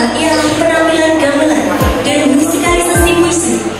Ialah penampilan gamelan dan musik sesi puisi.